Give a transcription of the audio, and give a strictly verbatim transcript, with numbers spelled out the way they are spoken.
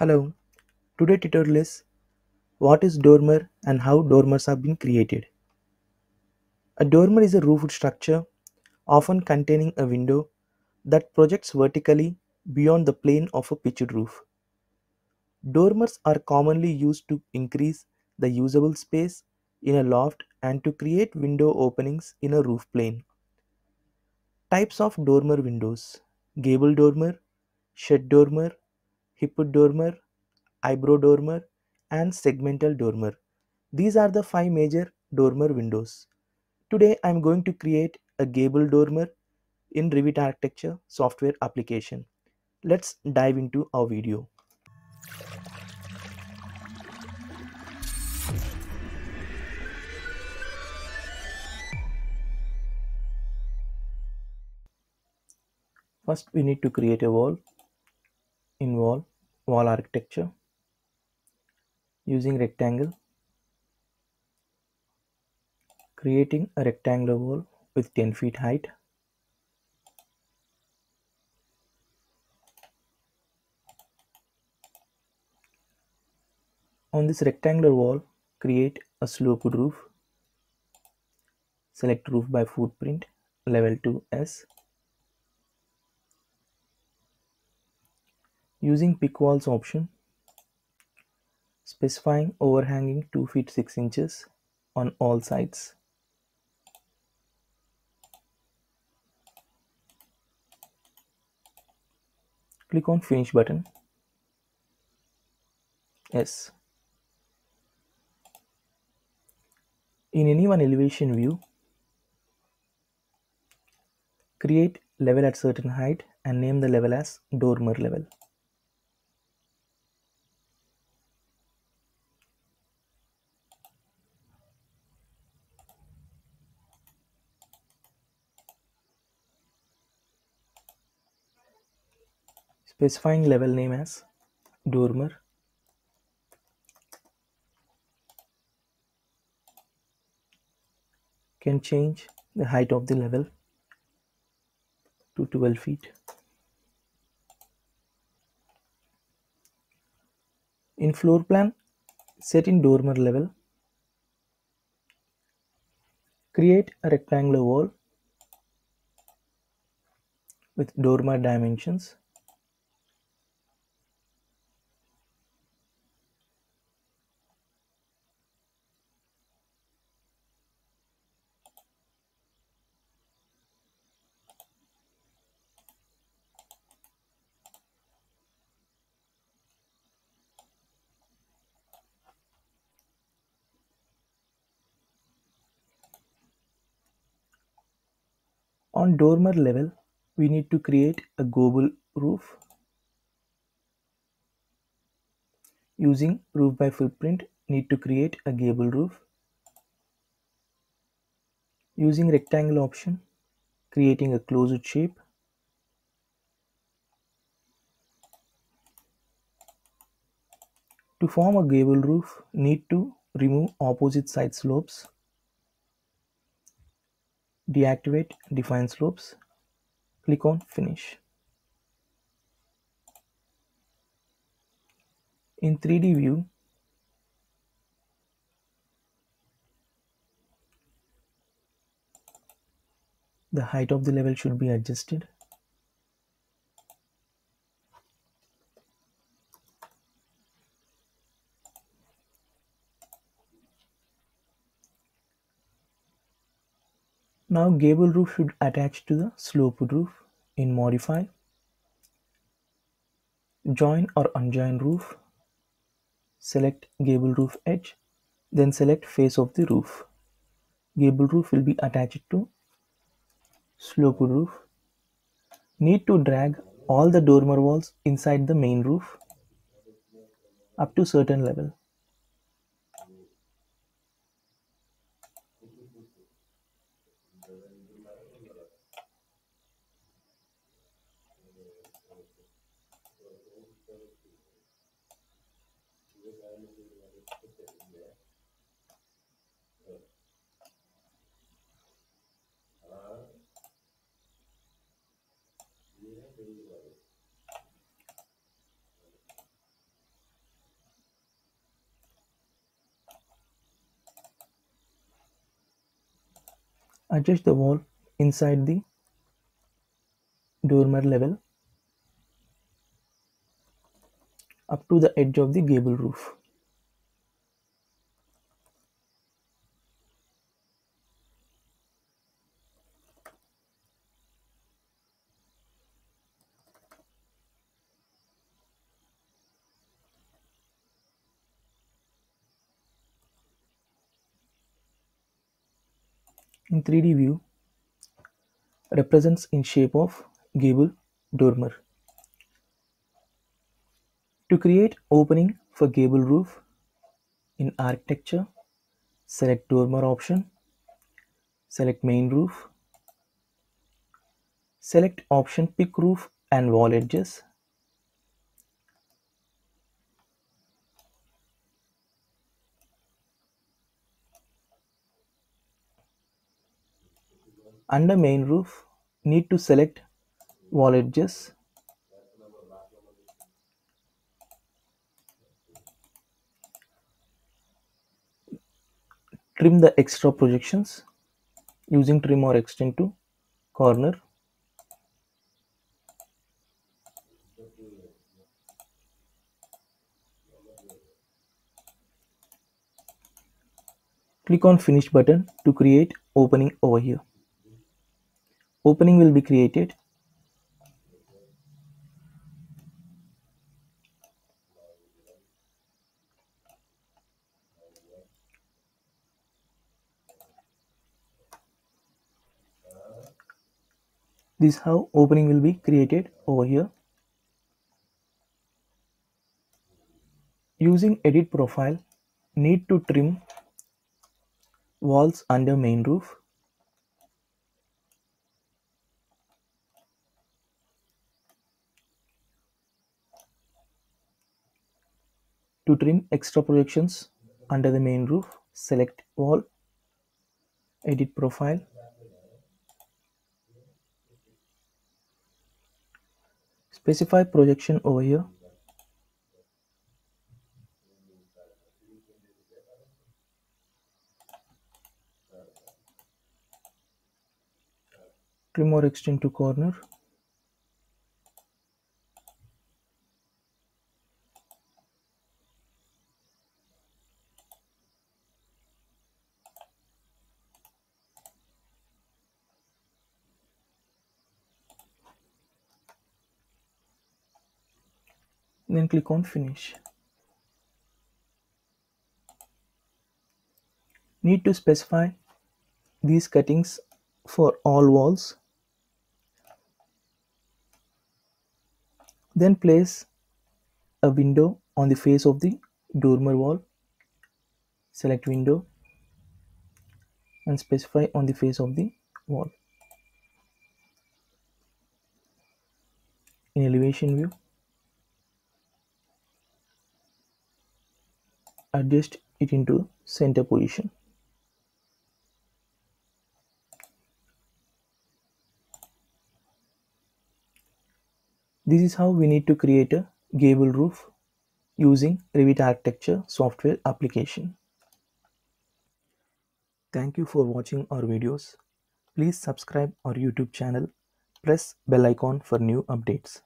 Hello, today tutorial is what is dormer and how dormers have been created. A dormer is a roofed structure often containing a window that projects vertically beyond the plane of a pitched roof. Dormers are commonly used to increase the usable space in a loft and to create window openings in a roof plane. Types of dormer windows: gable dormer, shed dormer, hip dormer, eyebrow dormer and segmental dormer. These are the five major dormer windows. Today I am going to create a gable dormer in Revit Architecture software application. Let's dive into our video. First we need to create a wall. In wall, wall architecture, using rectangle, creating a rectangular wall with ten feet height. On this rectangular wall, create a sloped roof. Select roof by footprint, level to S. Using pick walls option, specifying overhanging two feet six inches on all sides. Click on finish button. Yes. In any one elevation view, create level at certain height and name the level as dormer level. Specifying level name as dormer. Can change the height of the level to twelve feet. In floor plan, set in dormer level. Create a rectangular wall with dormer dimensions. On dormer level, we need to create a gable roof using roof by footprint. Need to create a gable roof using rectangle option, creating a closed shape. To form a gable roof, need to remove opposite side slopes. Deactivate define slopes. Click on finish. In three D view, the height of the level should be adjusted. Now gable roof should attach to the sloped roof. In modify, join or unjoin roof, select gable roof edge, then select face of the roof. Gable roof will be attached to sloped roof. Need to drag all the dormer walls inside the main roof up to certain level. Adjust the wall inside the dormer level up to the edge of the gable roof. In three D view, represents in shape of gable dormer. To create opening for gable roof, in architecture, select dormer option, select main roof, select option pick roof and wall edges, under main roof need to select wall edges . Trim the extra projections using trim or extend to corner . Click on finish button to create opening over here . Opening will be created . This is how opening will be created over here . Using edit profile need to trim walls under main roof . To trim extra projections under the main roof, select wall, edit profile, specify projection over here, trim or extend to corner. Then click on finish. Need to specify these cuttings for all walls. Then place a window on the face of the dormer wall. Select window and specify on the face of the wall. In elevation view, adjust it into center position. This is how we need to create a gable roof using Revit Architecture software application. Thank you for watching our videos. Please subscribe our YouTube channel. Press bell icon for new updates.